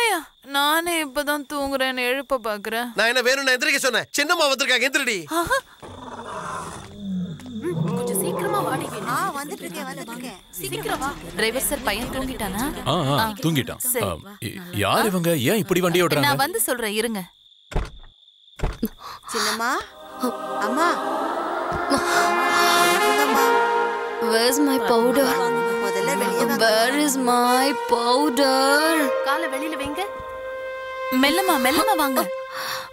மாயா நானே இப்பதான் தூங்குறேன்னு எழுப்ப பாக்குறேன். நான் என்ன வேணும்னு எந்திரிக்க சொன்னேன். சின்னம்மா வந்திருக்காங்க எந்திரடி. கொஞ்சம் சீக்கிரமா வாடி. நான் வந்துட்டு இருக்கேன் வாங்க. சீக்கிரம் வா. டிரைவர் சார் பையன் தூங்கிட்டானா? ஆ தூங்கிட்டான். யார் இவங்க? ஏன் இப்படி வண்டி ஓட்டறாங்க? நான் வந்து சொல்றேன் இருங்க. சின்னம்மா அம்மா Where's my powder? Where is my powder? காலை வெளியில வைங்க. மெல்லமா மெல்லமா வாங்க.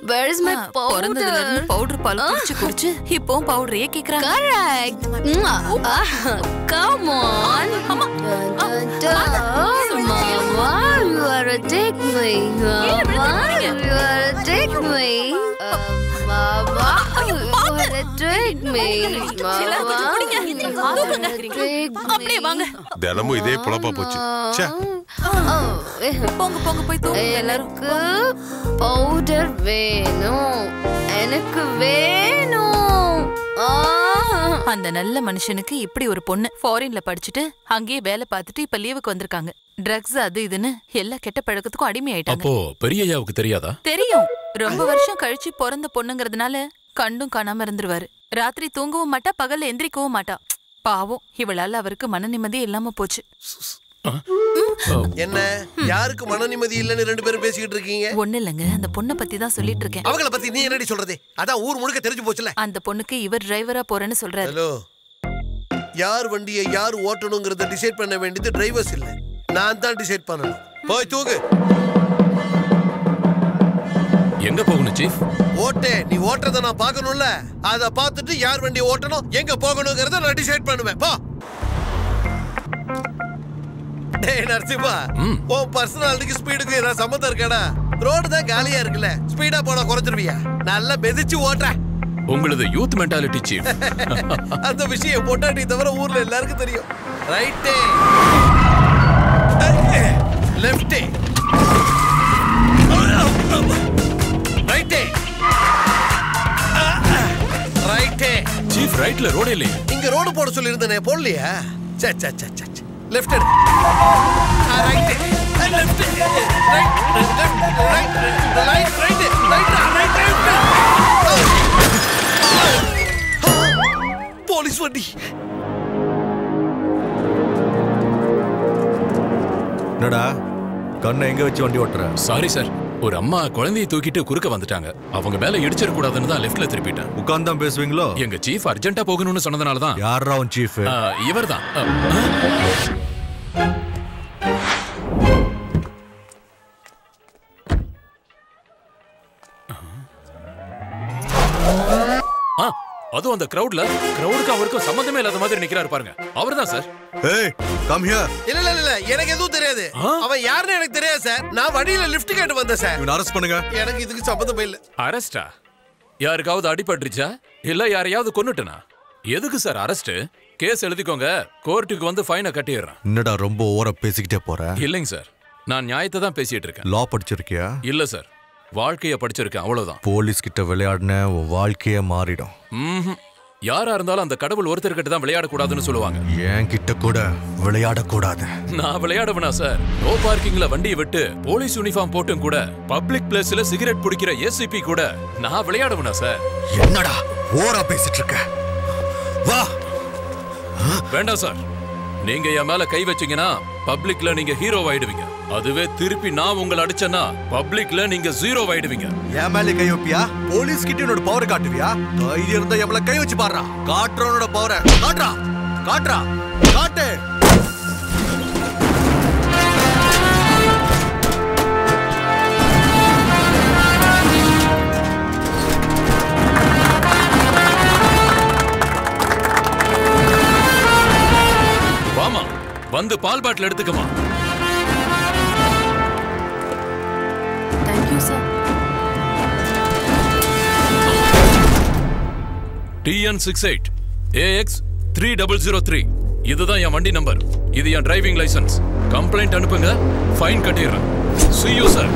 Where is my powder? பொறந்ததுல இருந்து பவுடர் பால் குடிச்சு குடிச்சு இப்போ பவுடரே கேக்குறாங்க. Correct. Come on. அம்மா you are a take me. You are a take me. தினமும் இதே புலப்பா போச்சு. எனக்கு பவுடர் வேணும், எனக்கு வேணும். அந்த நல்ல மனுஷனுக்கு இப்படி ஒரு பொண்ணு ஃபாரின்ல படிச்சுட்டு அங்கேயே வேலை பார்த்துட்டு இப்ப லீவுக்கு வந்திருக்காங்க. ட்ரக்ஸ் அது இதுன்னு எல்லா கெட்ட பழக்கத்துக்கும் அடிமையாயிட்டாங்க. அப்போ பெரியயாவுக்கு தெரியாதா? தெரியும். ரொம்ப வருஷம் கழிச்சு பிறந்த பொண்ணுங்கிறதுனால கண்டும் காணாம இருந்துருவாரு. ராத்திரி தூங்கவும் மாட்டா, பகல்ல எந்திரிக்கவும் மாட்டா. பாவம், இவளால அவருக்கு மன நிம்மதி இல்லாம போச்சு. என்ன யாருக்கு மன நிம்மதி இல்லன்னு ரெண்டு பேரும் பேசிக்கிட்டு இருக்கீங்க? ஒண்ணு இல்லங்க, அந்த பொண்ணை பத்தி தான் சொல்லிட்டு இருக்கேன். அவங்கள பத்தி நீ என்னடி சொல்றதே? அதான் ஊர் முழுக்க தெரிஞ்சு போச்சுல. அந்த பொண்ணுக்கு இவர் டிரைவரா போறேன்னு சொல்றாரு. ஹலோ, யார் வண்டியை யார் ஓட்டணும்ங்கறத டிசைட் பண்ண வேண்டியது டிரைவர்ஸ் இல்ல, நான் தான் டிசைட் பண்ணணும். போய் தூங்கு. எங்க போகணும் சீஃப்? ஓட்டே, நீ ஓட்டறத நான் பார்க்கணும்ல, அத பார்த்துட்டு யார் வண்டி ஓட்டணும் எங்க போகணும்ங்கறத நான் டிசைட் பண்ணுவேன். போ. டேய் நரசிம்மா, ஓ பர்சனாலிட்டிக்கு ஸ்பீடுக்கு ஏதாவது சம்பந்தம் இருக்கடா? ரோடு தான் காலியா இருக்குல, ஸ்பீடா போனா குறைச்சிருவியா? நல்லா மிதிச்சு ஓட்ற. உங்களது யூத் மென்டாலிட்டி சீஃப். அந்த விஷயம் பொட்டாட்டி தவிர ஊர்ல எல்லாருக்கும் தெரியும். ரைட்டே லெஃப்டே ரைட்டே ரைட்டே. சீஃப் ரைட்ல ரோட் இல்ல, இங்க ரோட் போட சொல்லி இருந்தனே, போடலையா? சே சே சே சே. லெஃப்ட் எடு. Right left right left right right right right right. Police வண்டி. என்னடா கண்ணை எங்க வச்சு வண்டி ஓட்டற? சாரி சார், ஒரு அம்மா குழந்தையை தூக்கிட்டு குறுக்க வந்துட்டாங்க. அவங்க மேல இடிச்சிட கூடாதுன்னு தான் லெஃப்ட்ல திருப்பிட்டேன். உட்கார்ந்தா பேசுவீங்களோ? எங்க சீஃப் அர்ஜென்ட்டா போகணும்னு சொன்னதனால தான். யாரா உன் சீஃப்? இவர்தான். அது அந்த கிரவுட்ல கிரவுடுக்கு அவருக்கு சம்பந்தமே இல்லாத மாதிரி நிக்கிறாரு பாருங்க, அவர்தான் சார். ஏய் கம் ஹியர். இல்ல இல்ல இல்ல, எனக்கு எதுவும் தெரியாது. அவன் யாருன்னு எனக்கு தெரியாது சார். நான் வண்டியில லிஃப்ட் கேட்டு வந்தேன் சார். இவனை அரெஸ்ட் பண்ணுங்க. எனக்கு இதுக்கு சம்பந்தமே இல்ல. அரெஸ்டா? யாருக்காவது அடிபட்டுருச்சா இல்ல யாரையாவது கொன்னுட்டனா? எதுக்கு சார் அரெஸ்ட்? கேஸ் எழுதிக்கோங்க, கோர்ட்டுக்கு வந்து ஃபைனை கட்டிடுறேன். என்னடா ரொம்ப ஓவரா பேசிக்கிட்டே போற? இல்லைங்க சார், நான் நியாயத்தை தான் பேசிட்டு இருக்கேன். லா படிச்சிருக்கியா? இல்ல சார், வாழ்க்கைய படிச்சிருக்கேன் அவ்வளவுதான். போலீஸ் கிட்ட விளையாடுன வாழ்க்கைய மாறிடும். யாரா இருந்தாலும் அந்த கடவுள் ஒருத்தர்கிட்ட தான் விளையாடக்கூடாதுன்னு சொல்லுவாங்க. ஏன் கிட்ட கூட விளையாடக்கூடாது. நான் விளையாடுவேனா சார்? நோ பார்க்கிங்ல வண்டியை விட்டு போலீஸ் யூனிஃபார்ம் போட்டும் கூட பப்ளிக் பிளேஸ்ல சிகரெட் பிடிக்கிற ஏசிபி கூட நான் விளையாடுவேனா சார்? என்னடா ஓரா பேசிட்டு இருக்க? வா. வேண்டாம் சார், நீங்க என் மேல கை வச்சீங்கன்னா பப்ளிக்ல நீங்க ஹீரோ ஆயிடுவீங்க. அதுவே திருப்பி நான் உங்களை அடிச்சேன்னா பப்ளிக்ல நீங்க ஜீரோ ஆயிடுவீங்க. என் மேல கை வைப்பியா? போலீஸ் கிட்ட என்னோட பவரை காட்டுவியா? தைரியம் இருந்தா என் மேல கை வச்சு பாடுறா. காட்டுறவனோட பவரை காட்டுறா காட்டுறா காட்டு. வாமா வந்து பால் பாட்டில் எடுத்துக்கமா. TN68AX3003 இதுதான் என் வண்டி நம்பர். இது என் டிரைவிங் லைசன்ஸ். கம்ப்ளைண்ட் அனுப்புங்க, ஃபைன் கட்டிடுறேன். See you sir.